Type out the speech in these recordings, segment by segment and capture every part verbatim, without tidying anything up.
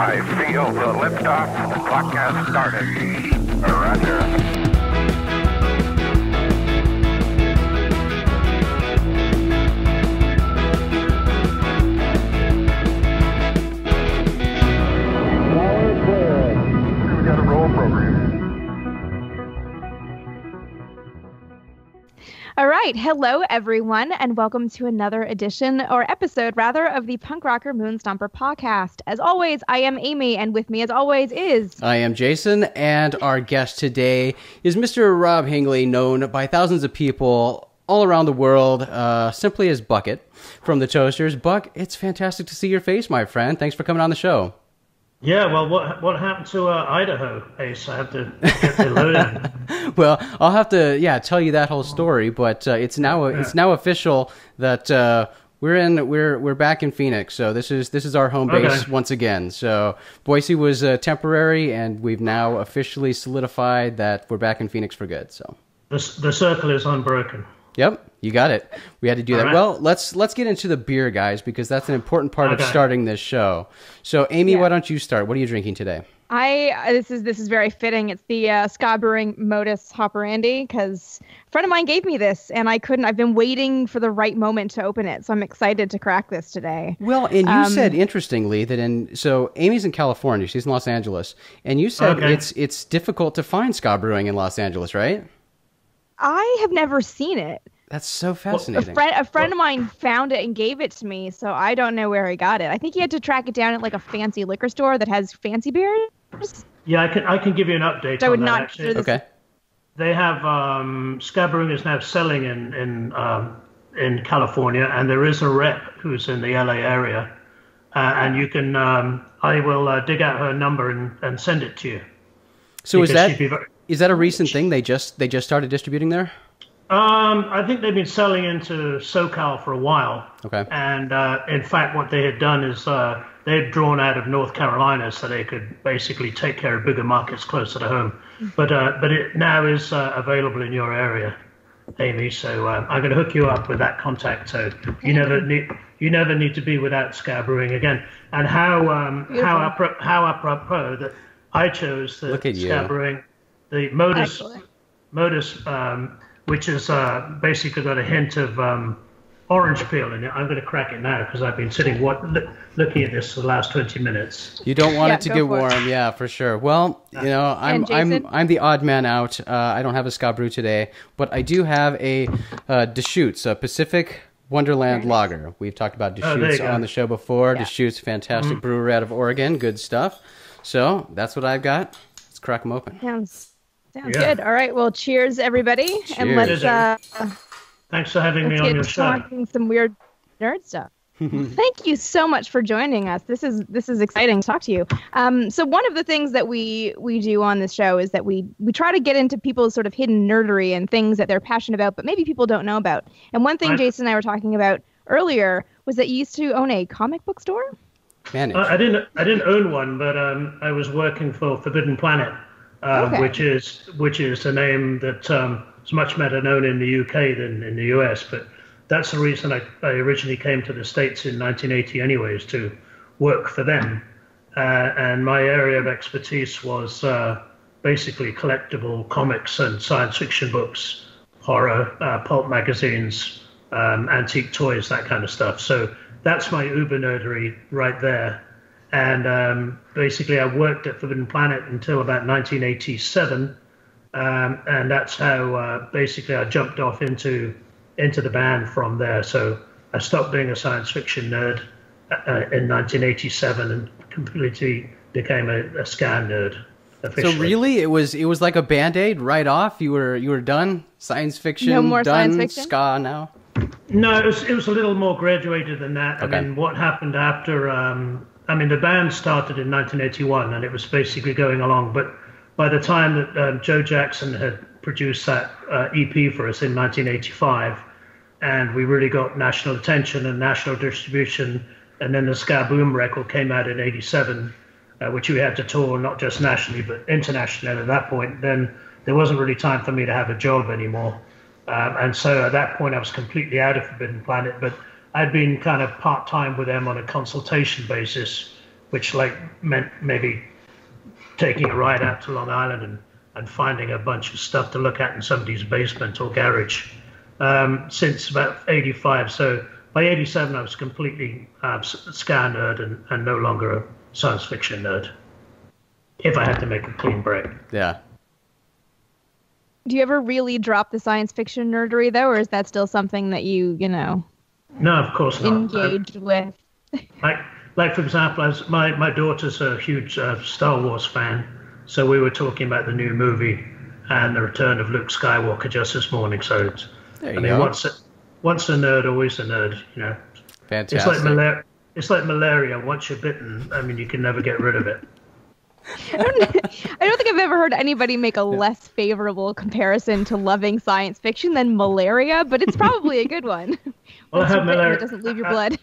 I feel the liftoff. The clock has started. Roger. All right. Hello, everyone, and welcome to another edition or episode, rather, of the Punk Rocker Moonstomper podcast. As always, I am Amy, and with me, as always, is... I am Jason, and our guest today is Mister Rob Hingley, known by thousands of people all around the world, uh, simply as Bucket from the Toasters. Buck, it's fantastic to see your face, my friend. Thanks for coming on the show. Yeah, well, what what happened to uh, Idaho Ace? I have to get the load in. Well, I'll have to, yeah, tell you that whole story. But uh, it's now yeah. it's now official that uh, we're in we're we're back in Phoenix. So this is this is our home base okay. once again. So Boise was uh, temporary, and we've now officially solidified that we're back in Phoenix for good. So the the circle is unbroken. Yep, you got it. We had to do All that. Right. Well, let's let's get into the beer, guys, because that's an important part okay. of starting this show. So, Amy, yeah. why don't you start? What are you drinking today? I this is this is very fitting. It's the uh, Ska Brewing Modus Hoperandi, because a friend of mine gave me this, and I couldn't. I've been waiting for the right moment to open it, so I'm excited to crack this today. Well, and you um, said interestingly that in so Amy's in California, she's in Los Angeles, and you said okay. it's it's difficult to find Ska Brewing in Los Angeles, right? I have never seen it. That's so fascinating. A friend, a friend of mine found it and gave it to me, so I don't know where he got it. I think he had to track it down at like a fancy liquor store that has fancy beers. Yeah, I can I can give you an update. So on I would that, not. Actually. Okay. They have um, Ska Brewing is now selling in in um, in California, and there is a rep who's in the L A area, uh, and you can. Um, I will uh, dig out her number and, and send it to you. So is that? Is that a recent thing? They just they just started distributing there? Um, I think they've been selling into SoCal for a while. Okay. And uh, in fact, what they had done is uh, they had drawn out of North Carolina so they could basically take care of bigger markets closer to home. But uh, but it now is uh, available in your area, Amy. So uh, I'm going to hook you up with that contact. So you never need you never need to be without Ska Brewing again. And how um, how apropos, how apropos that I chose the Ska Brewing. The Modus, Actually. Modus, um, which is uh, basically got a hint of um, orange peel in it. I'm going to crack it now because I've been sitting what, look, looking at this for the last twenty minutes. You don't want yeah, it to get warm, it. yeah, for sure. Well, you know, I'm I'm I'm the odd man out. Uh, I don't have a Ska Brew today, but I do have a uh, Deschutes, a Pacific Wonderland Lager. We've talked about Deschutes oh, on the show before. Yeah. Deschutes, fantastic mm. brewery out of Oregon, good stuff. So that's what I've got. Let's crack them open. Sounds. Sounds yeah. good. All right. Well, cheers, everybody. Cheers. And let's. Uh, Thanks for having me on your show. Let's get talking some weird nerd stuff. Thank you so much for joining us. This is this is exciting to talk to you. Um, so one of the things that we we do on this show is that we we try to get into people's sort of hidden nerdery and things that they're passionate about, but maybe people don't know about. And one thing I... Jason and I were talking about earlier was that you used to own a comic book store. Man, uh, I didn't I didn't own one, but um, I was working for Forbidden Planet. Uh, okay. Which is which is a name that um, is much better known in the U K than in the U S. But that's the reason I, I originally came to the States in nineteen eighty, anyways, to work for them. Uh, and my area of expertise was uh, basically collectible comics and science fiction books, horror, uh, pulp magazines, um, antique toys, that kind of stuff. So that's my uber nerdery right there. And um, basically, I worked at Forbidden Planet until about nineteen eighty-seven, um, and that's how uh, basically I jumped off into into the band from there. So I stopped being a science fiction nerd uh, in nineteen eighty-seven and completely became a, a ska nerd. Officially. So really, it was it was like a Band-Aid right off. You were you were done science fiction. No more done, science fiction. Ska now. No, it was it was a little more graduated than that. Okay. I mean, what happened after? Um, I mean, the band started in nineteen eighty-one, and it was basically going along. But by the time that um, Joe Jackson had produced that uh, E P for us in nineteen eighty-five, and we really got national attention and national distribution, and then the Ska Boom record came out in eighty-seven, uh, which we had to tour not just nationally but internationally at that point, then there wasn't really time for me to have a job anymore. Um, and so at that point, I was completely out of Forbidden Planet, but I'd been kind of part-time with them on a consultation basis which like meant maybe taking a ride out to Long Island and, and finding a bunch of stuff to look at in somebody's basement or garage um, since about eighty-five. So by eighty-seven, I was completely uh, ska nerd and, and no longer a science fiction nerd, if I had to make a clean break. Yeah. Do you ever really drop the science fiction nerdery, though, or is that still something that you, you know... No, of course not. Engaged I, with. Like, like for example, I was, my, my daughter's a huge uh, Star Wars fan, so we were talking about the new movie and the return of Luke Skywalker just this morning, so it's... There you I mean, go. Once a, once a nerd, always a nerd, you know. Fantastic. It's like, malar- it's like malaria. Once you're bitten, I mean, you can never get rid of it. I don't, I don't think I've ever heard anybody make a less favorable comparison to loving science fiction than malaria, but it's probably a good one. Well, I had malaria. It doesn't leave your I, blood.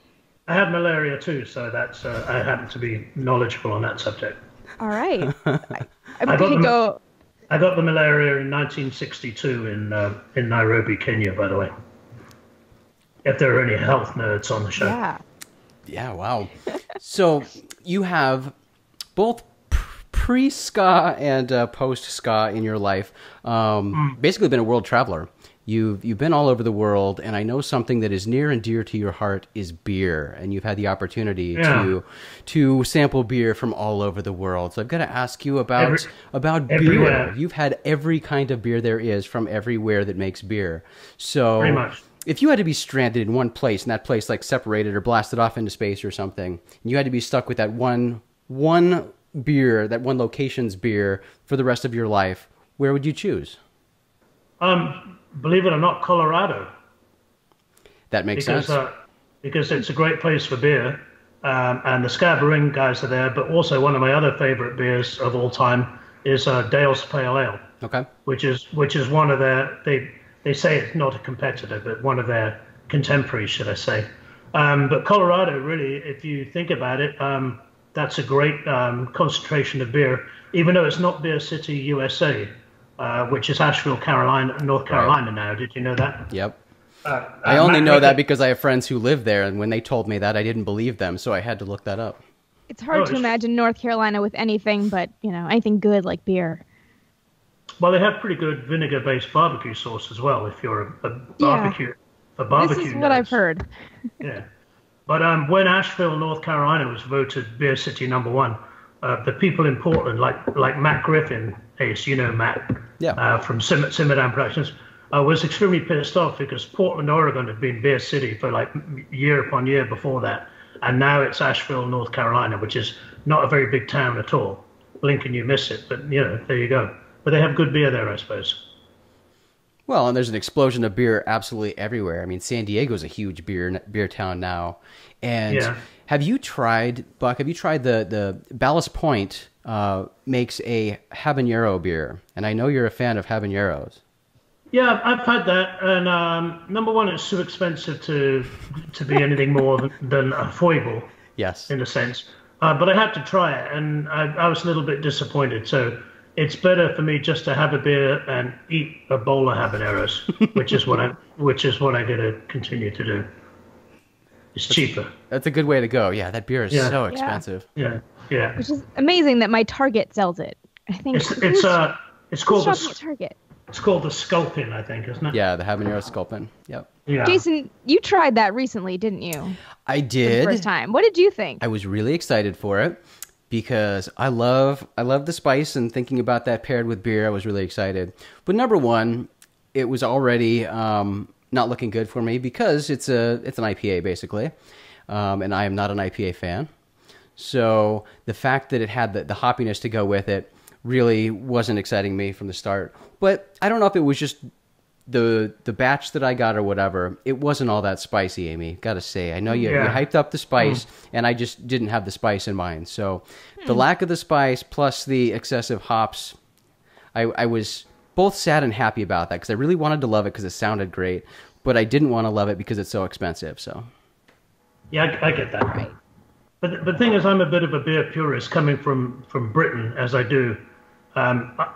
I had malaria too, so that's uh, I happen to be knowledgeable on that subject. All right. I, I, got the, go... I got the malaria in nineteen sixty-two in uh, in Nairobi, Kenya, by the way. If there are any health nerds on the show. Yeah. Yeah. Wow. So you have both pre-ska and uh, post-ska in your life, um, mm. basically been a world traveler. You've, you've been all over the world, and I know something that is near and dear to your heart is beer, and you've had the opportunity yeah. to to sample beer from all over the world. So I've got to ask you about, every, about everywhere. beer. You've had every kind of beer there is from everywhere that makes beer. So Pretty much. If you had to be stranded in one place, and that place like separated or blasted off into space or something, and you had to be stuck with that one one... beer, that one location's beer, for the rest of your life, where would you choose? Um, believe it or not, Colorado. That makes because, sense. Uh, because it's a great place for beer, um, and the Ska Brewing guys are there, but also one of my other favorite beers of all time is uh, Dale's Pale Ale. Okay. Which is which is one of their, they, they say it's not a competitor, but one of their contemporaries, should I say. Um, but Colorado, really, if you think about it, um, that's a great um, concentration of beer, even though it's not Beer City, U S A, uh, which is Asheville, Carolina, North Carolina right. now. Did you know that? Yep. Uh, I only know that because I have friends who live there, and when they told me that, I didn't believe them, so I had to look that up. It's hard oh, to it's... imagine North Carolina with anything but, you know, anything good like beer. Well, they have pretty good vinegar-based barbecue sauce as well, if you're a, a barbecue. Yeah. A barbecue this is what knows. I've heard. Yeah. But um, when Asheville, North Carolina, was voted Beer City number one, uh, the people in Portland, like like Matt Griffin, Ace, you know Matt, yeah. uh, from Sim- Simmerdown Productions, uh, was extremely pissed off because Portland, Oregon, had been Beer City for like year upon year before that, and now it's Asheville, North Carolina, which is not a very big town at all. Blink and you miss it, but you know, there you go. But they have good beer there, I suppose. Well, and there's an explosion of beer absolutely everywhere. I mean, San Diego's a huge beer beer town now. And yeah. have you tried, Buck, have you tried the, the Ballast Point uh, makes a habanero beer? And I know you're a fan of habaneros. Yeah, I've had that. And um, number one, it's too expensive to to be anything more than, than a foible. Yes. In a sense. Uh, but I had to try it, and I, I was a little bit disappointed, so... It's better for me just to have a beer and eat a bowl of habaneros, which is what I which is what I'm going to continue to do. It's that's, cheaper. That's a good way to go. Yeah, that beer is yeah. so expensive. Yeah, yeah. Which is amazing that my Target sells it. I think it's it's uh it's called the Target. It's called the Sculpin, I think, isn't it? Yeah, the habanero Sculpin. Yep. Yeah. Jason, you tried that recently, didn't you? I did. For the first time. What did you think? I was really excited for it. Because I love I love the spice, and thinking about that paired with beer, I was really excited. But number one, it was already um, not looking good for me because it's a it's an I P A basically, um, and I am not an I P A fan. So the fact that it had the, the hoppiness to go with it really wasn't exciting me from the start. But I don't know if it was just the the batch that I got or whatever. It wasn't all that spicy, Amy, gotta say. I know you, yeah. you hyped up the spice, mm. and I just didn't have the spice in mind. So mm. the lack of the spice plus the excessive hops, I, I was both sad and happy about that because I really wanted to love it because it sounded great, but I didn't want to love it because it's so expensive. So yeah, I, I get that. Right. But, but the thing is, I'm a bit of a beer purist coming from, from Britain, as I do. Um, I,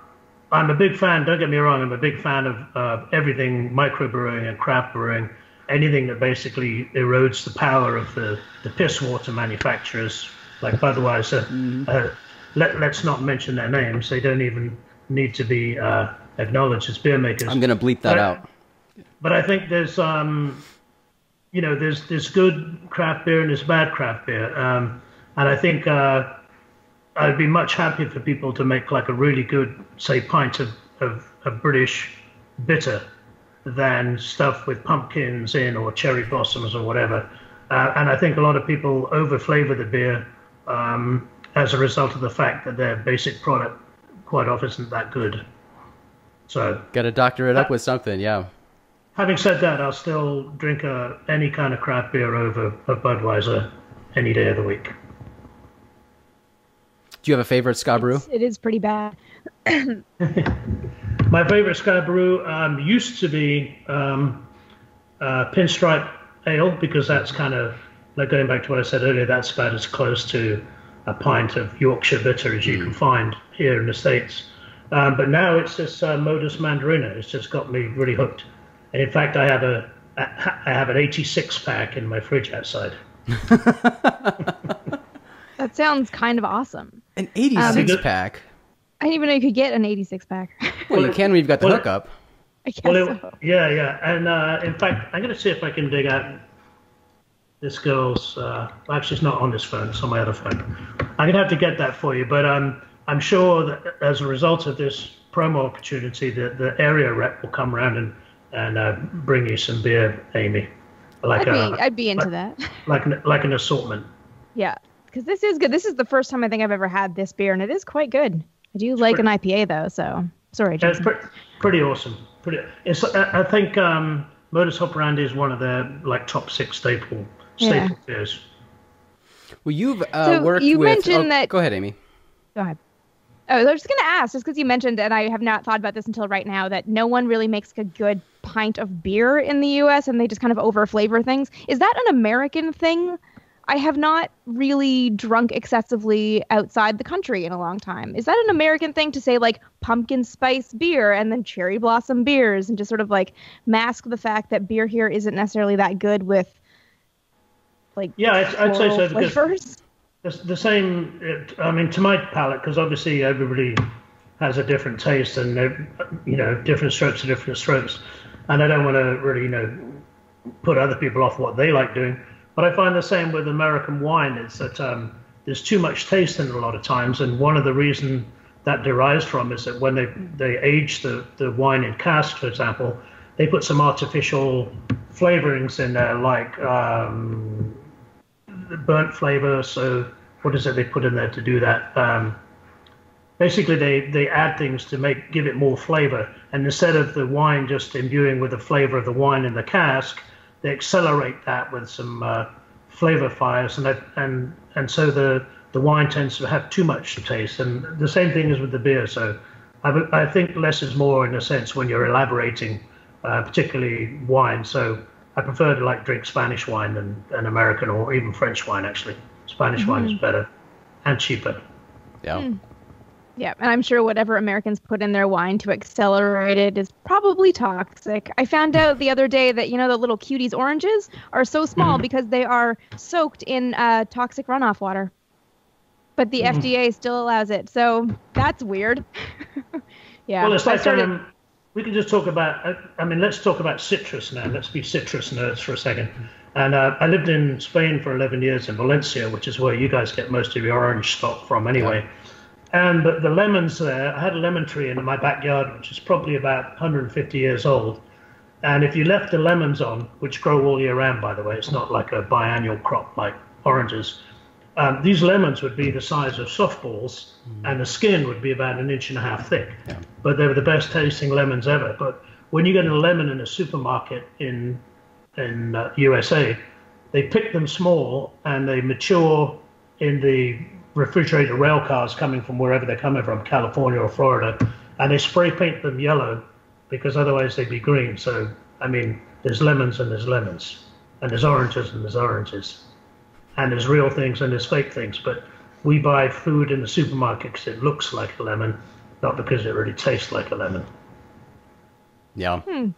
I'm a big fan, don't get me wrong, I'm a big fan of uh, everything microbrewing and craft brewing, anything that basically erodes the power of the, the piss water manufacturers Like, otherwise, uh, mm-hmm. uh, let, let's not mention their names. They don't even need to be uh, acknowledged as beer makers. I'm going to bleep that but, out. But I think there's, um, you know, there's there's good craft beer and there's bad craft beer. Um, and I think uh, I'd be much happier for people to make like a really good, say, pint of, of, of British bitter than stuff with pumpkins in or cherry blossoms or whatever. Uh, and I think a lot of people overflavor the beer um, as a result of the fact that their basic product quite often isn't that good. So got to doctor it that, up with something, yeah. Having said that, I'll still drink a, any kind of craft beer over a Budweiser any day of the week. Do you have a favorite ska brew? It's, it is pretty bad. My favorite ska brew um, used to be um, uh, Pinstripe Ale, because that's kind of, like going back to what I said earlier, that's about as close to a pint of Yorkshire bitter as you mm. can find here in the States. Um, but now it's this uh, Modus Mandarina. It's just got me really hooked. And in fact, I have a I have an eighty-six pack in my fridge outside. That sounds kind of awesome. An eighty-six pack? Um, I didn't even know you could get an eighty-six pack. Well, you can when you've got the well, hookup. I guess well, it, so. Yeah, yeah. And uh, in fact, I'm going to see if I can dig out this girl's... Uh, actually, it's not on this phone. It's on my other phone. I'm going to have to get that for you. But um, I'm sure that as a result of this promo opportunity, the, the area rep will come around and, and uh, bring you some beer, Amy. Like I'd, a, be, I'd be into like, that. Like an, like an assortment. Yeah, because this is good. This is the first time I think I've ever had this beer, and it is quite good. I do it's like pretty, an I P A, though, so... Sorry, Jason. It's pretty, pretty awesome. Pretty, it's, I, I think um, Modus Hoperandi is one of their like top six staple, yeah. staple beers. Well, you've uh, so worked you with... Mentioned oh, that, go ahead, Amy. Go ahead. Oh, I was just going to ask, just because you mentioned, and I have not thought about this until right now, that no one really makes a good pint of beer in the U S, and they just kind of over-flavor things. Is that an American thing? I have not really drunk excessively outside the country in a long time. Is that an American thing to say, like, pumpkin spice beer and then cherry blossom beers and just sort of, like, mask the fact that beer here isn't necessarily that good with, like, yeah, I'd, I'd say so flavors? Because the same, it, I mean, to my palate, because obviously everybody has a different taste and, you know, different strokes are different strokes. And I don't want to really, you know, put other people off what they like doing. But I find the same with American wine is that um, there's too much taste in it a lot of times. And one of the reasons that derives from is that when they, they age the, the wine in cask, for example, they put some artificial flavorings in there, like um, burnt flavor. So what is it they put in there to do that? Um, basically, they, they add things to make give it more flavor. And instead of the wine just imbuing with the flavor of the wine in the cask, they accelerate that with some uh, flavor fires, and that, and and so the, the wine tends to have too much taste. And the same thing is with the beer. So I, I think less is more in a sense when you're elaborating, uh, particularly wine. So I prefer to like drink Spanish wine than, than American or even French wine. Actually, Spanish mm-hmm. wine is better and cheaper. Yeah. Mm. Yeah, and I'm sure whatever Americans put in their wine to accelerate it is probably toxic. I found out the other day that, you know, the little cuties oranges are so small mm. because they are soaked in uh, toxic runoff water. But the mm. F D A still allows it, so that's weird. Yeah. Well, it's like started... um, we can just talk about, uh, I mean, let's talk about citrus now. Let's be citrus nerds for a second. And uh, I lived in Spain for eleven years in Valencia, which is where you guys get most of your orange stock from anyway. Yeah. And but the lemons there, I had a lemon tree in my backyard, which is probably about one hundred fifty years old. And if you left the lemons on, which grow all year round, by the way, it's not like a biannual crop like oranges. Um, these lemons would be the size of softballs, mm. and the skin would be about an inch and a half thick. Yeah. But they were the best tasting lemons ever. But when you get a lemon in a supermarket in in uh, U S A, they pick them small and they mature in the refrigerator rail cars coming from wherever they're coming from, California or Florida, and they spray paint them yellow because otherwise they'd be green. So, I mean, there's lemons and there's lemons, and there's oranges and there's oranges, and there's real things and there's fake things. But we buy food in the supermarket because it looks like a lemon, not because it really tastes like a lemon. Yeah. Hmm.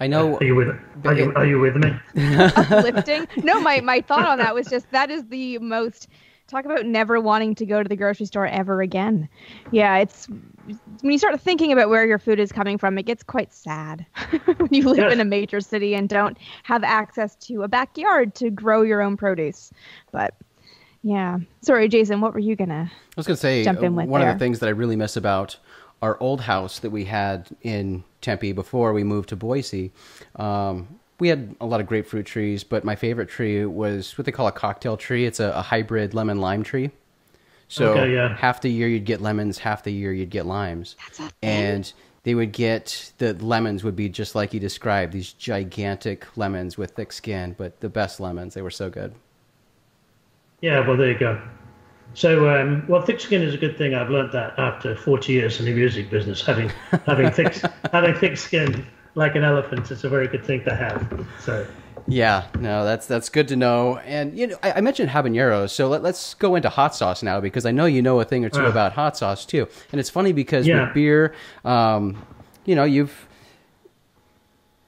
I know. Are you with, are you, are you with me? Uplifting? No, my, my thought on that was just that is the most Talk about never wanting to go to the grocery store ever again. Yeah, it's when you start thinking about where your food is coming from, it gets quite sad when you live yes. in a major city and don't have access to a backyard to grow your own produce. But yeah, sorry, Jason, what were you gonna? I was gonna say jump in with one there? Of the things that I really miss about our old house that we had in Tempe before we moved to Boise. Um, We had a lot of grapefruit trees, but my favorite tree was what they call a cocktail tree. It's a, a hybrid lemon-lime tree. So okay, yeah. half the year you'd get lemons, half the year you'd get limes. That's a thing. And they would get, the lemons would be just like you described, these gigantic lemons with thick skin, but the best lemons. They were so good. Yeah, well, there you go. So, um, well, thick skin is a good thing. I've learned that after forty years in the music business, having having thick having thick skin. Like an elephant, it's a very good thing to have. So, yeah, no, that's that's good to know. And you know, I, I mentioned habaneros, so let, let's go into hot sauce now because I know you know a thing or two uh, about hot sauce too. And it's funny because yeah. with beer, um, you know, you've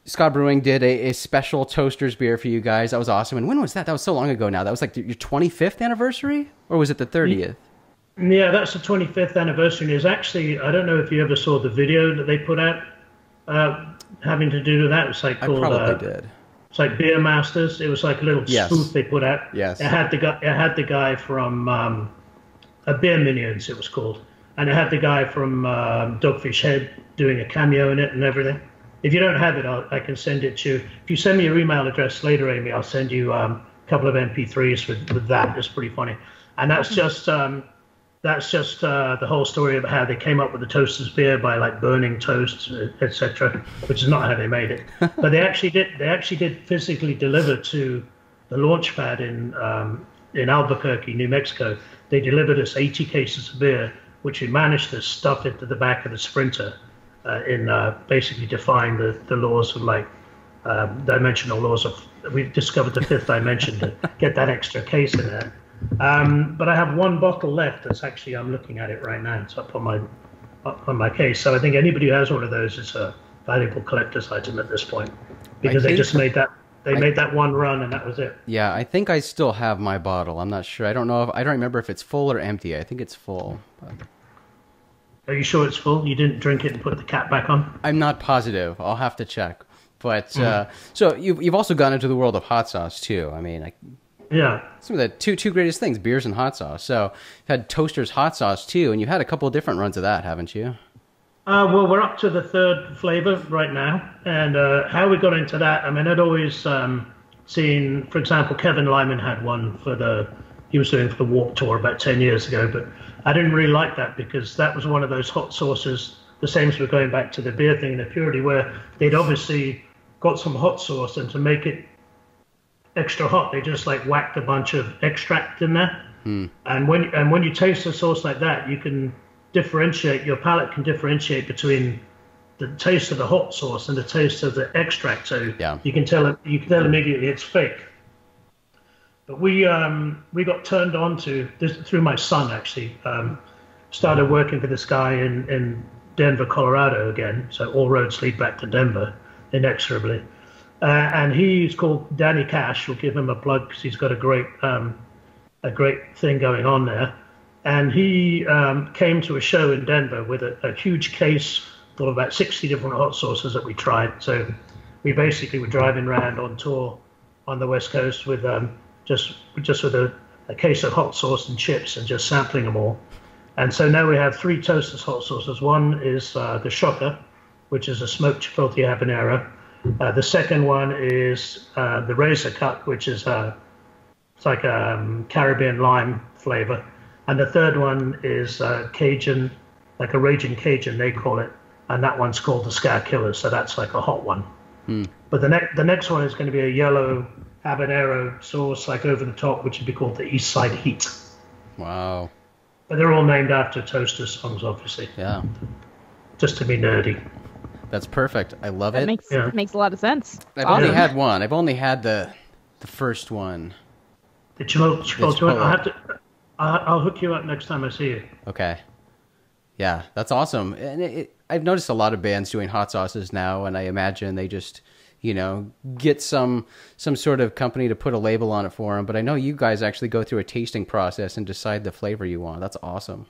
Ska Brewing did a, a special Toasters beer for you guys. That was awesome. And when was that? That was so long ago now. That was like your twenty-fifth anniversary, or was it the thirtieth? Yeah, that's the twenty-fifth anniversary. And it's actually, I don't know if you ever saw the video that they put out. Uh, having to do with that. It's like called, I probably uh, did. It's like Beer Masters. It was like a little yes. spoof they put out. Yes. It had the guy. It had the guy from um, a Beer Minions. It was called, and it had the guy from um, Dogfish Head doing a cameo in it and everything. If you don't have it, I'll, I can send it to you. If you send me your email address later, Amy, I'll send you um, a couple of M P threes with, with that. It's pretty funny, and that's just um, that's just uh, the whole story of how they came up with the Toasters beer by like burning toast, et cetera, which is not how they made it. But they actually did. They actually did physically deliver to the launch pad in um, in Albuquerque, New Mexico. They delivered us eighty cases of beer, which we managed to stuff into the back of the Sprinter, uh, in uh, basically defying the the laws of like um, dimensional laws of. We discovered the fifth dimension to get that extra case in there. Um, but I have one bottle left. That's actually I'm looking at it right now. It's up on my up on my case. So I think anybody who has one of those is a valuable collector's item at this point, because they just made that they I, made that one run and that was it. Yeah, I think I still have my bottle. I'm not sure. I don't know if I don't remember if it's full or empty. I think it's full. But... Are you sure it's full? You didn't drink it and put the cap back on? I'm not positive. I'll have to check. But mm-hmm. uh, so you've you've also gone into the world of hot sauce too. I mean, I. Yeah. Some of the two two greatest things, beers and hot sauce. So you've had Toasters hot sauce too, and you've had a couple of different runs of that, haven't you? Uh, well, we're up to the third flavor right now. And uh, how we got into that, I mean, I'd always um, seen, for example, Kevin Lyman had one for the, he was doing for the Warped Tour about ten years ago, but I didn't really like that because that was one of those hot sauces, the same as we're going back to the beer thing and the purity, where they'd obviously got some hot sauce and to make it extra hot, they just like whacked a bunch of extract in there. Mm. And when and when you taste the sauce like that, you can differentiate, your palate can differentiate between the taste of the hot sauce and the taste of the extract. So yeah. you can tell it, you can tell immediately it's fake. But we um we got turned on to this through my son actually. Um, started working for this guy in in Denver, Colorado again. So all roads lead back to Denver inexorably. Uh, and he's called Danny Cash. We'll give him a plug because he's got a great, um, a great thing going on there. And he um, came to a show in Denver with a, a huge case full of about sixty different hot sauces that we tried. So we basically were driving around on tour on the West Coast with um, just just with a, a case of hot sauce and chips and just sampling them all. And so now we have three Toasters hot sauces. One is uh, the Shocker, which is a smoked chipotle habanero. Uh, the second one is uh, the Razor Cut, which is uh, it's like a um, Caribbean lime flavor. And the third one is uh, Cajun, like a Raging Cajun, they call it. And that one's called the Ska Killer, so that's like a hot one. Mm. But the, ne the next one is going to be a yellow habanero sauce, like over the top, which would be called the East Side Heat. Wow. But they're all named after Toaster songs, obviously. Yeah. Just to be nerdy. That's perfect. I love that it. Makes, yeah. makes a lot of sense. I've awesome. only had one. I've only had the the first one. The chipotle. Chipotle. I'll have to. I'll hook you up next time I see you. Okay. Yeah, that's awesome. And it, it, I've noticed a lot of bands doing hot sauces now, and I imagine they just you know, get some some sort of company to put a label on it for them. But I know you guys actually go through a tasting process and decide the flavor you want. That's awesome.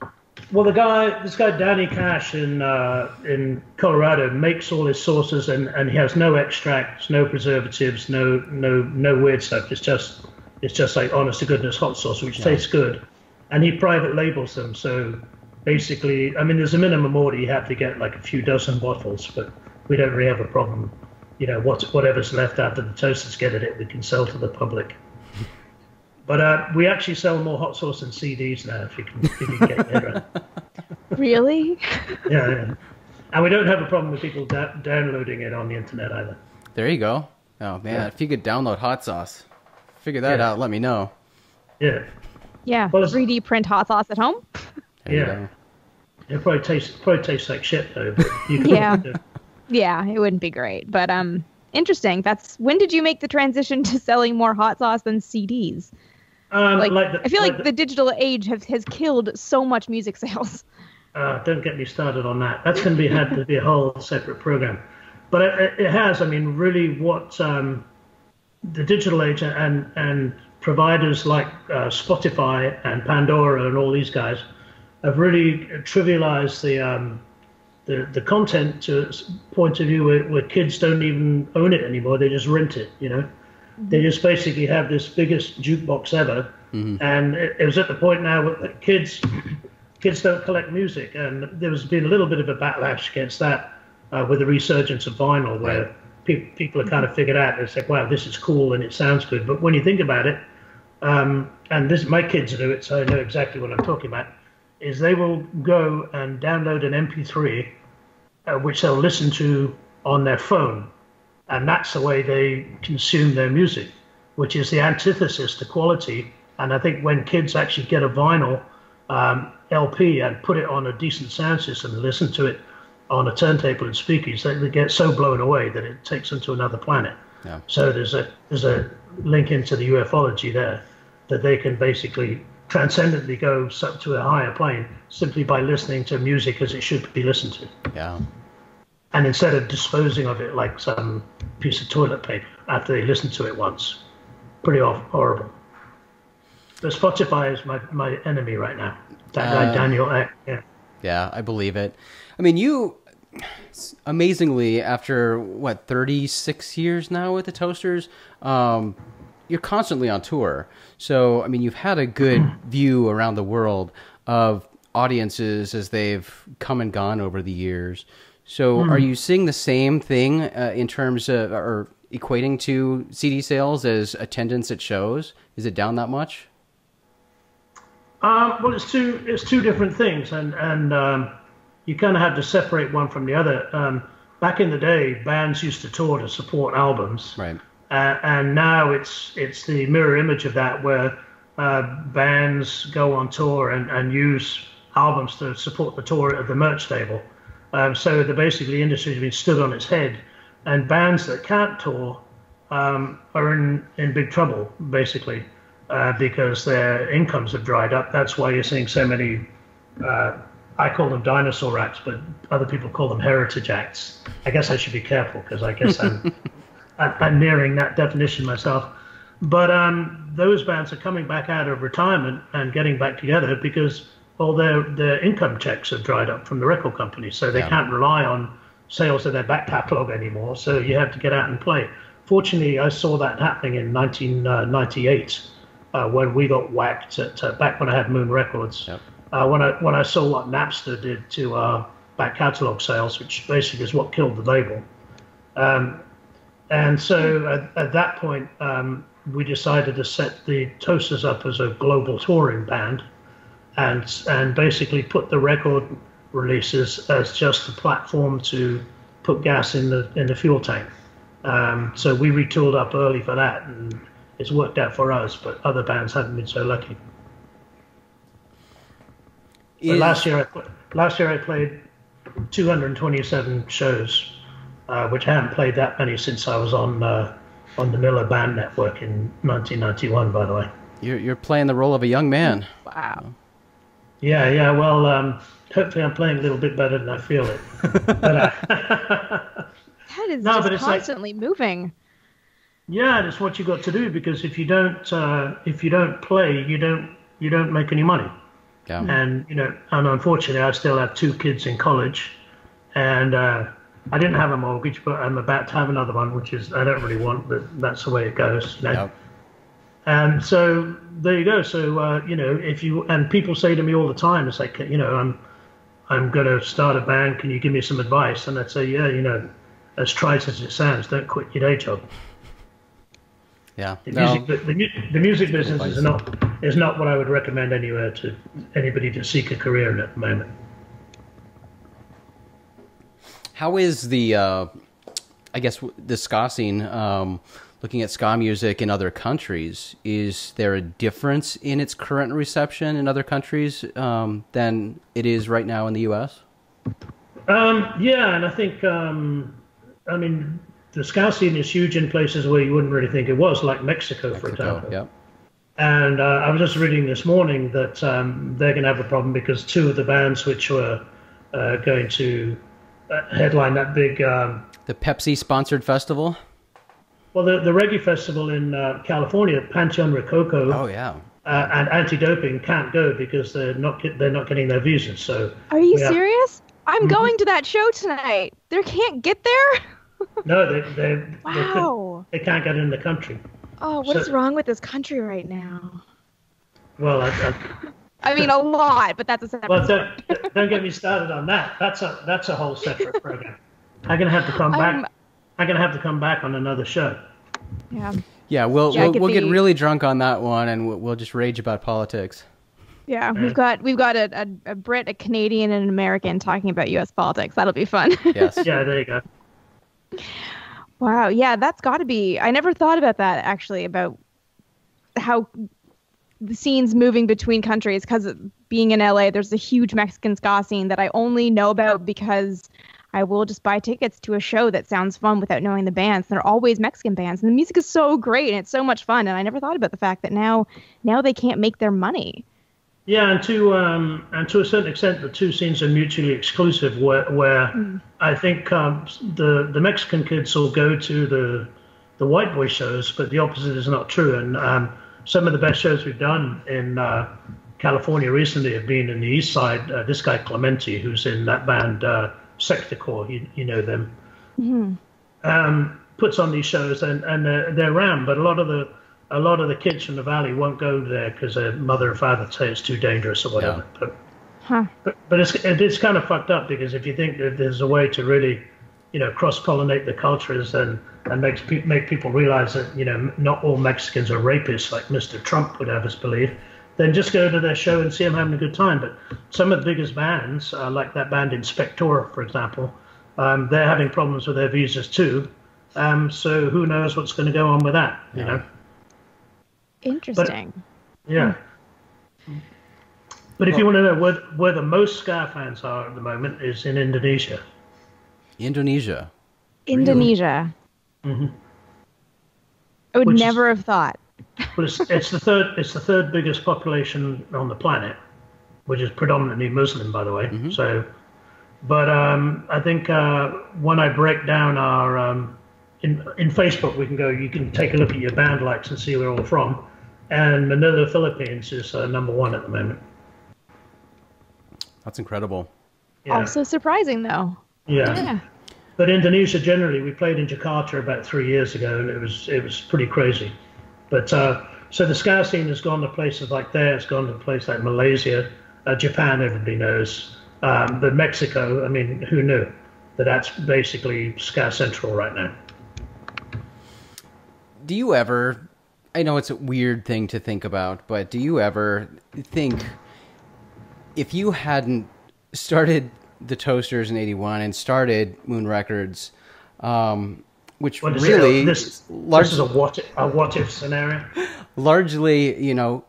Well, the guy, this guy Danny Cash in uh, in Colorado makes all his sauces, and, and he has no extracts, no preservatives, no no no weird stuff. It's just it's just like honest to goodness hot sauce, which yeah. tastes good, and he private labels them. So basically, I mean, there's a minimum order you have to get, like a few dozen bottles, but we don't really have a problem. You know, what, whatever's left after the Toasters get at it, we can sell to the public. But uh, we actually sell more hot sauce than C Ds now, if you can, if you can get your head around. Really? Yeah, yeah. And we don't have a problem with people da downloading it on the internet either. There you go. Oh, man, yeah. If you could download hot sauce, figure that yeah. out, let me know. Yeah. Yeah, well, three D print hot sauce at home. There yeah. It probably tastes, probably tastes like shit, though. But you can yeah. do it. Yeah, it wouldn't be great, but um, interesting. That's when did you make the transition to selling more hot sauce than C Ds? Um, like, like the, I feel like, like the, the digital age have, has killed so much music sales. Uh, don't get me started on that. That's going to be had to be a whole separate program, but it, it has. I mean, really, what um, the digital age and and providers like uh, Spotify and Pandora and all these guys have really trivialized the. Um, The, the content to a point of view where, where kids don't even own it anymore. They just rent it, you know. Mm-hmm. They just basically have this biggest jukebox ever. Mm-hmm. And it, it was at the point now where kids, kids don't collect music. And there has been a little bit of a backlash against that uh, with the resurgence of vinyl, where right. pe people are kind of figured out, it's like, wow, this is cool and it sounds good. But when you think about it, um, and this my kids do it, so I know exactly what I'm talking about, is they will go and download an M P three Uh, which they'll listen to on their phone, and that's the way they consume their music, which is the antithesis to quality. And I think when kids actually get a vinyl um, L P and put it on a decent sound system and listen to it on a turntable and speakers, they, they get so blown away that it takes them to another planet. Yeah. So there's a there's a link into the U F ology there, that they can basically transcendently go up to a higher plane simply by listening to music as it should be listened to. Yeah. And instead of disposing of it like some piece of toilet paper after they listen to it once. Pretty horrible. But Spotify is my, my enemy right now. That uh, guy, Daniel. I, yeah. yeah, I believe it. I mean, you, amazingly, after, what, thirty-six years now with the Toasters, um, you're constantly on tour. So, I mean, you've had a good view around the world of audiences as they've come and gone over the years. So mm. are you seeing the same thing uh, in terms of, or equating to C D sales as attendance at shows? Is it down that much? Uh, well, it's two, it's two different things. And, and um, you kind of have to separate one from the other. Um, back in the day, bands used to tour to support albums. Right. Uh, and now it's it's the mirror image of that, where uh, bands go on tour and, and use albums to support the tour at the merch table. Um, so the basically the industry has been stood on its head, and bands that can't tour um, are in, in big trouble, basically, uh, because their incomes have dried up. That's why you're seeing so many, uh, I call them dinosaur acts, but other people call them heritage acts. I guess I should be careful, because I guess I'm... I'm nearing that definition myself. But um, those bands are coming back out of retirement and getting back together because all their, their income checks have dried up from the record company. So they yeah. can't rely on sales of their back catalog anymore. So you have to get out and play. Fortunately, I saw that happening in nineteen ninety-eight uh, when we got whacked at, uh, back when I had Moon Records. Yep. Uh, when, I, when I saw what Napster did to our back catalog sales, which basically is what killed the label. Um, And so at, at that point, um, we decided to set the Toasters up as a global touring band and and basically put the record releases as just the platform to put gas in the in the fuel tank. Um, so we retooled up early for that, and it's worked out for us, but other bands haven't been so lucky. Yeah. Last year, I, last year I played two hundred twenty-seven shows. Uh, which I haven't played that many since I was on uh, on the Miller Band Network in nineteen ninety-one. By the way, you're you're playing the role of a young man. Wow. Yeah, yeah. Well, um, hopefully I'm playing a little bit better than I feel it. But, uh, That is no, just constantly like, moving. Yeah, and it's what you got to do, because if you don't uh, if you don't play, you don't you don't make any money. Yeah. And you know, and unfortunately, I still have two kids in college, and uh, I didn't have a mortgage, but I'm about to have another one, which is I don't really want, but that's the way it goes. You know? Yep. And so there you go. So uh, you know, if you and people say to me all the time, it's like, you know, I'm I'm going to start a band. Can you give me some advice? And I'd say, yeah, you know, as trite as it sounds, don't quit your day job. Yeah. The no. music, the, the, the music business is not is not what I would recommend anywhere to anybody to seek a career in at the moment. How is the, uh, I guess, the ska scene? Um, looking at ska music in other countries, is there a difference in its current reception in other countries um, than it is right now in the U S? Um, yeah, and I think, um, I mean, the ska scene is huge in places where you wouldn't really think it was, like Mexico, Mexico for example. Yep. And uh, I was just reading this morning that um, they're going to have a problem because two of the bands which were uh, going to headline that big... Um, the Pepsi-sponsored festival? Well, the, the reggae festival in uh, California, Pantheon Rococo, oh, yeah. uh, and anti-doping can't go because they're not they're not getting their visas. So are you serious? Have... I'm going to that show tonight. They can't get there. No, they they wow. they, they can't get in the country. Oh, what so, is wrong with this country right now? Well, I, I, I mean a lot, but that's a separate. Well, don't, don't get me started on that. That's a that's a whole separate program. I'm gonna have to come um, back. I'm going to have to come back on another show. Yeah. Yeah, we'll yeah, we'll, we'll get really drunk on that one, and we'll, we'll just rage about politics. Yeah, yeah. we've got we've got a, a, a Brit, a Canadian, and an American talking about U S politics. That'll be fun. Yes. Yeah, there you go. Wow, yeah, that's got to be... I never thought about that, actually, about how the scene's moving between countries, because being in L A, there's a huge Mexican ska scene that I only know about because... I will just buy tickets to a show that sounds fun without knowing the bands. They're always Mexican bands, and the music is so great, and it's so much fun. And I never thought about the fact that now, now they can't make their money. Yeah, and to um, and to a certain extent, the two scenes are mutually exclusive. Where, where mm. I think um, the the Mexican kids will go to the the white boy shows, but the opposite is not true. And um, some of the best shows we've done in uh, California recently have been in the East Side. Uh, this guy Clemente, who's in that band. Uh, Sector Corps, you, you know them, mm-hmm. um, puts on these shows and, and they're, they're rammed. But a lot of the a lot of the kids from the valley won't go there because their mother and father say it's too dangerous or whatever. Yeah. But, huh. but but it's it's kind of fucked up because if you think that there's a way to really, you know, cross pollinate the cultures and and make pe make people realize that you know not all Mexicans are rapists like Mister Trump would have us believe. Then just go to their show and see them having a good time. But some of the biggest bands, uh, like that band Inspectora, for example, um, they're having problems with their visas too. Um, so who knows what's going to go on with that, you yeah. know? Interesting. But, yeah. Hmm. But if well, you want to know where, where the most ska fans are at the moment is in Indonesia. Indonesia. Indonesia. Really? Mm-hmm. I would Which never have thought. Well, it's, it's the third. It's the third biggest population on the planet, which is predominantly Muslim, by the way. Mm-hmm. So, but um, I think uh, when I break down our um, in in Facebook, we can go. You can take a look at your band likes and see where we're all from. And Manila, Philippines, is uh, number one at the moment. That's incredible. Yeah. Also surprising, though. Yeah. yeah. But Indonesia generally, we played in Jakarta about three years ago, and it was it was pretty crazy. But uh, so the ska scene has gone to places like there. It's gone to places like Malaysia, uh, Japan. Everybody knows, um, but Mexico. I mean, who knew that that's basically ska central right now? Do you ever? I know it's a weird thing to think about, but do you ever think if you hadn't started the Toasters in eighty-one and started Moon Records? Um, Which what really, this, large, this is a what, a what if scenario. Largely, you know,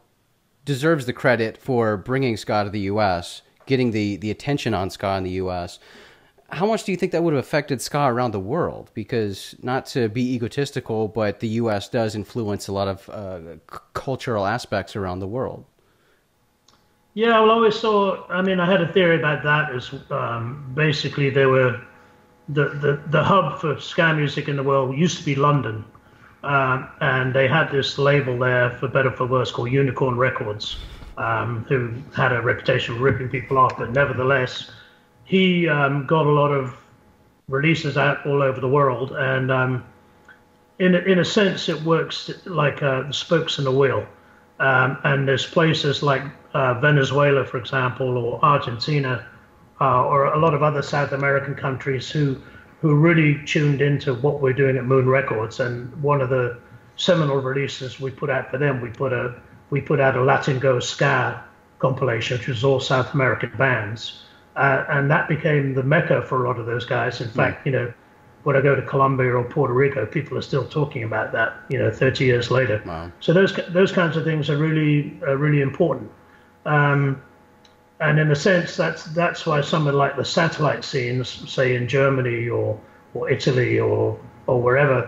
deserves the credit for bringing ska to the U S, getting the, the attention on ska in the U S. How much do you think that would have affected ska around the world? Because not to be egotistical, but the U S does influence a lot of uh, cultural aspects around the world. Yeah, well, I always saw, I mean, I had a theory about that. Is um, basically there were... the, the, the hub for ska music in the world used to be London. Um, and they had this label there, for better or for worse, called Unicorn Records, um, who had a reputation for ripping people off. But nevertheless, he um, got a lot of releases out all over the world. And um, in, in a sense, it works like uh, the spokes in a wheel. Um, and there's places like uh, Venezuela, for example, or Argentina, uh, or a lot of other South American countries who... who really tuned into what we're doing at Moon Records. And one of the seminal releases we put out for them, we put a we put out a Latin Go Ska compilation, which was all South American bands, uh, and that became the mecca for a lot of those guys. In fact, you know, when I go to Colombia or Puerto Rico, people are still talking about that, you know, thirty years later. Wow. So those those kinds of things are really are really important. Um, And in a sense, that's that's why somewhere like the satellite scenes, say in Germany or, or Italy or or wherever,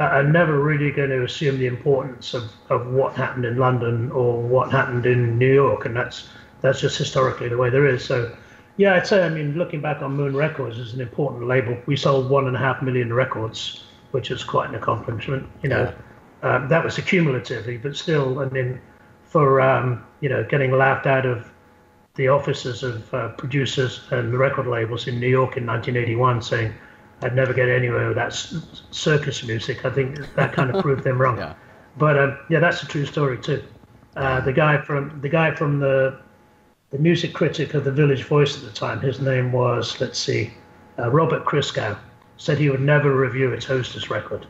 are never really going to assume the importance of, of what happened in London or what happened in New York. And that's that's just historically the way there is. So, yeah, I'd say, I mean, looking back on Moon Records is an important label. We sold one and a half million records, which is quite an accomplishment. You know, yeah. um, that was accumulatively, but still, I mean, for, um, you know, getting laughed out of the offices of uh, producers and the record labels in New York in nineteen eighty-one, saying, "I'd never get anywhere with that circus music." I think that kind of proved them wrong. Yeah. But um, yeah, that's a true story too. Uh, the guy from the guy from the the music critic of the Village Voice at the time, his name was let's see, uh, Robert Crisco, said he would never review a Toasters record.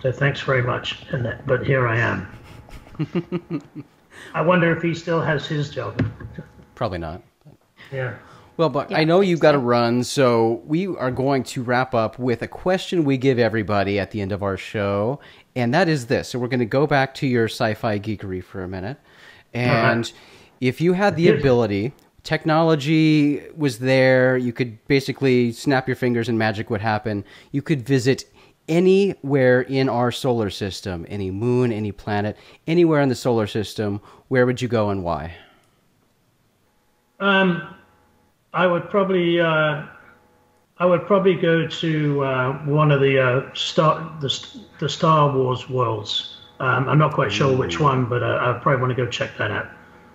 So thanks very much. And that, but here I am. I wonder if he still has his job. Probably not. Yeah. Well, Buck, yeah, I know you've got to run, so we are going to wrap up with a question we give everybody at the end of our show, and that is this. So we're going to go back to your sci-fi geekery for a minute. And uh-huh. if you had the ability, technology was there, you could basically snap your fingers and magic would happen. You could visit anywhere in our solar system, any moon, any planet, anywhere in the solar system. Where would you go and why? Um, I would probably, uh, I would probably go to uh, one of the uh, Star, the, the Star Wars worlds. Um, I'm not quite sure which one, but uh, I probably want to go check that out.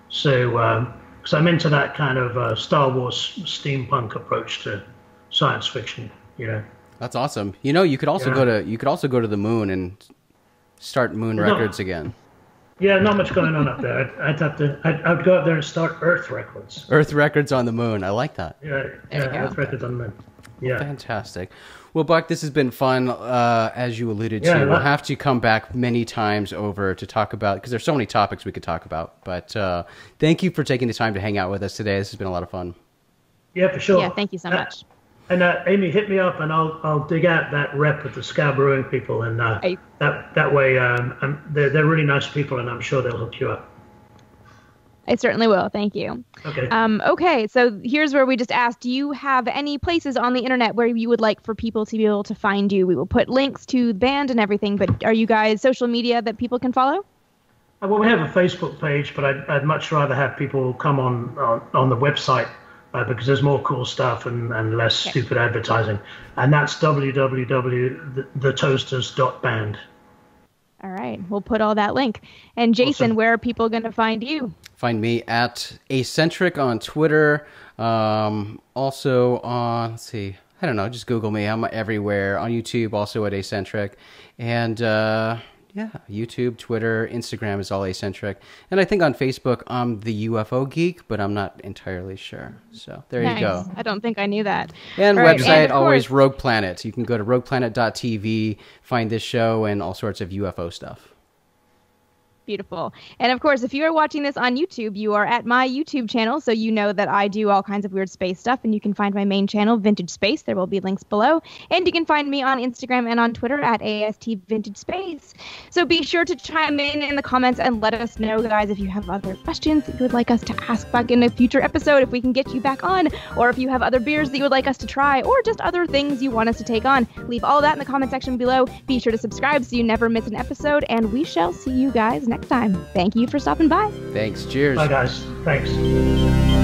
So, because um, I'm into that kind of uh, Star Wars steampunk approach to science fiction, you know. That's awesome. You know, you could also yeah. go to you could also go to the moon and start Moon Records no. again. Yeah, not much going on up there. I'd, I'd have to. I'd, I'd go up there and start Earth Records. Earth Records on the moon. I like that. Yeah, yeah Earth Records on the moon. Yeah, fantastic. Well, Buck, this has been fun. Uh, as you alluded yeah, to, we'll have to come back many times over to talk about because there's so many topics we could talk about. But uh, thank you for taking the time to hang out with us today. This has been a lot of fun. Yeah, for sure. Yeah, thank you so much. And uh, Amy, hit me up, and I'll I'll dig out that rep of the Ska Brewing people, and uh, hey. that that way um, I'm, they're they're really nice people, and I'm sure they'll hook you up. I certainly will. Thank you. Okay. Um. Okay. So here's where we just asked: do you have any places on the internet where you would like for people to be able to find you? We will put links to the band and everything. But are you guys social media that people can follow? Well, we have a Facebook page, but I'd I'd much rather have people come on on, on the website. Uh, because there's more cool stuff and, and less okay. stupid advertising. And that's w w w dot the toasters dot band. All right. We'll put all that link. And Jason, awesome. Where are people going to find you? Find me at Acentric on Twitter. Um, also on, let's see, I don't know, just Google me. I'm everywhere. On YouTube, also at Acentric. And uh, yeah, YouTube, Twitter, Instagram is all Acentric. And I think on Facebook, I'm the U F O Geek, but I'm not entirely sure. So there nice. You go. I don't think I knew that. And all website, right. and always Rogue Planet. You can go to rogue planet dot t v, find this show and all sorts of U F O stuff. Beautiful. And of course, if you are watching this on YouTube, you are at my YouTube channel. So you know that I do all kinds of weird space stuff. And you can find my main channel, Vintage Space. There will be links below. And you can find me on Instagram and on Twitter at A S T Vintage Space. So be sure to chime in in the comments and let us know, guys, if you have other questions that you would like us to ask back in a future episode, if we can get you back on, or if you have other beers that you would like us to try, or just other things you want us to take on. Leave all that in the comment section below. Be sure to subscribe so you never miss an episode. And we shall see you guys next time. Next time. Thank you for stopping by. Thanks. Cheers. Bye, guys. Thanks.